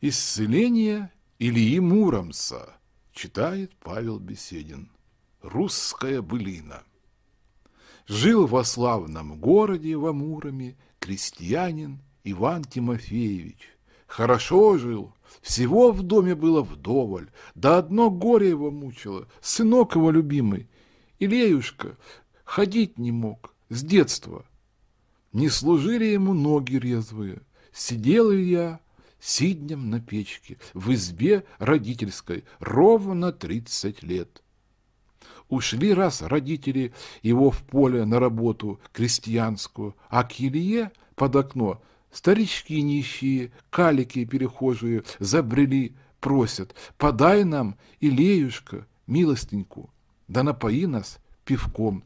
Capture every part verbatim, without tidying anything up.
«Исцеление Ильи Муромца», читает Павел Беседин. Русская былина. Жил во славном городе во Муроме крестьянин Иван Тимофеевич. Хорошо жил, всего в доме было вдоволь, да одно горе его мучило, сынок его любимый, Илеюшка, ходить не мог с детства. Не служили ему ноги резвые, сидел Илья сиднем на печке, в избе родительской, ровно тридцать лет. Ушли раз родители его в поле на работу крестьянскую, а к Илье под окно старички нищие, калики перехожие забрели, просят: подай нам, Илеюшка, милостеньку, да напои нас пивком.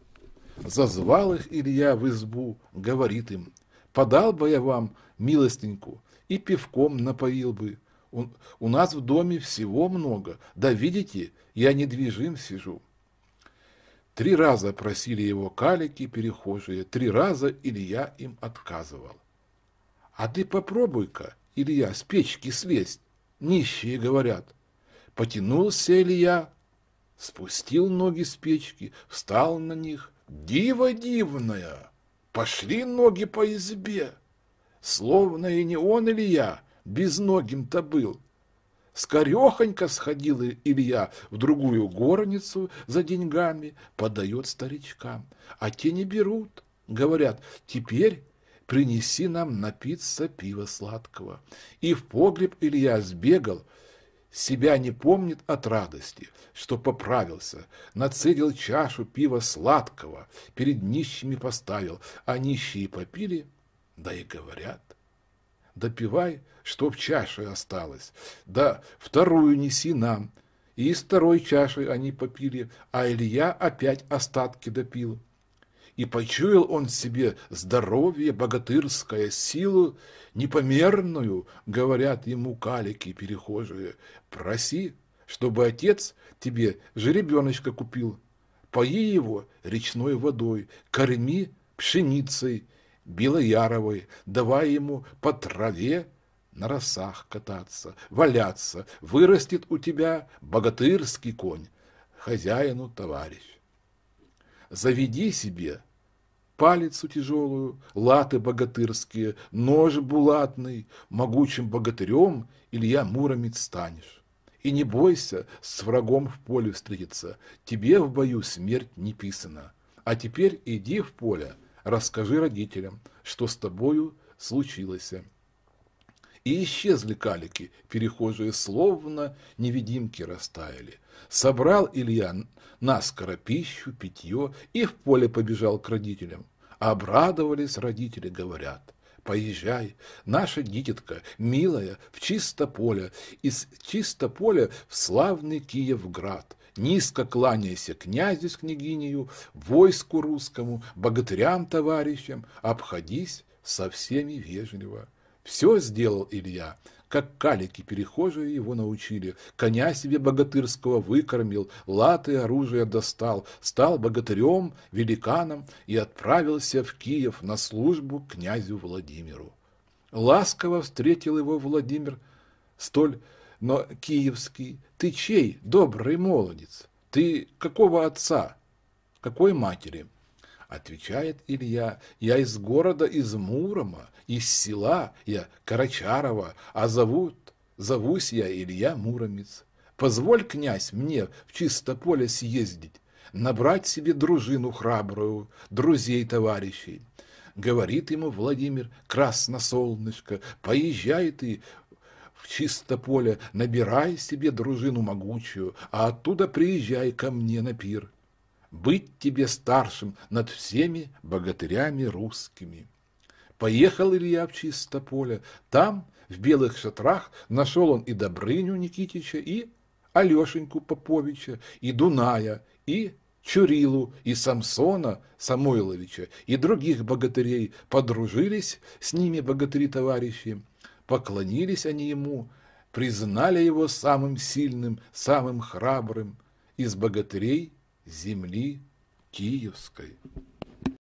Зазвал их Илья в избу, говорит им: подал бы я вам, милостеньку, и пивком напоил бы. У, у нас в доме всего много, да видите, я недвижим сижу. Три раза просили его калики перехожие, три раза Илья им отказывал. А ты попробуй-ка, Илья, с печки слезть, нищие говорят. Потянулся Илья, спустил ноги с печки, встал на них. Диво дивное, пошли ноги по избе. Словно и не он, Илья, безногим-то был. Скорехонько сходил Илья в другую горницу за деньгами, подает старичкам. А те не берут, говорят: теперь принеси нам напиться пива сладкого. И в погреб Илья сбегал, себя не помнит от радости, что поправился, нацедил чашу пива сладкого, перед нищими поставил, а нищие попили, да и говорят: допивай, что в чаше осталось, да вторую неси нам. И из второй чаши они попили, а Илья опять остатки допил. И почуял он себе здоровье богатырское, силу непомерную, говорят ему калики перехожие: проси, чтобы отец тебе жеребеночка купил, пои его речной водой, корми пшеницей белояровой, давай ему по траве на росах кататься, валяться, вырастет у тебя богатырский конь, хозяину товарищ. Заведи себе палицу тяжелую, латы богатырские, нож булатный, могучим богатырем, Илья Муромец, станешь. И не бойся с врагом в поле встретиться, тебе в бою смерть не писана. А теперь иди в поле, расскажи родителям, что с тобою случилось. И исчезли калики перехожие, словно невидимки растаяли. Собрал Илья наскоро пищу, питье и в поле побежал к родителям. Обрадовались родители, говорят: поезжай, наша дитятка, милая, в чисто поле, из чисто поля в славный Киевград. Низко кланяйся князю с княгинею, войску русскому, богатырям товарищам, обходись со всеми вежливо. Все сделал Илья, как калики перехожие его научили. Коня себе богатырского выкормил, латы оружие достал, стал богатырем, великаном и отправился в Киев на службу к князю Владимиру. Ласково встретил его Владимир столь, но киевский: ты чей, добрый молодец? Ты какого отца, какой матери? Отвечает Илья: я из города, из Мурома, из села я Карачарова, а зовут, зовусь я Илья Муромец. Позволь, князь, мне в чисто поле съездить, набрать себе дружину храбрую, друзей, товарищей. Говорит ему Владимир: красносолнышко, поезжай ты в чисто поле, набирай себе дружину могучую, а оттуда приезжай ко мне на пир. Быть тебе старшим над всеми богатырями русскими. Поехал Илья в чисто поле. Там, в белых шатрах, нашел он и Добрыню Никитича, и Алешеньку Поповича, и Дуная, и Чурилу, и Самсона Самойловича, и других богатырей. Подружились с ними богатыри-товарищи. Поклонились они ему, признали его самым сильным, самым храбрым из богатырей земли киевской.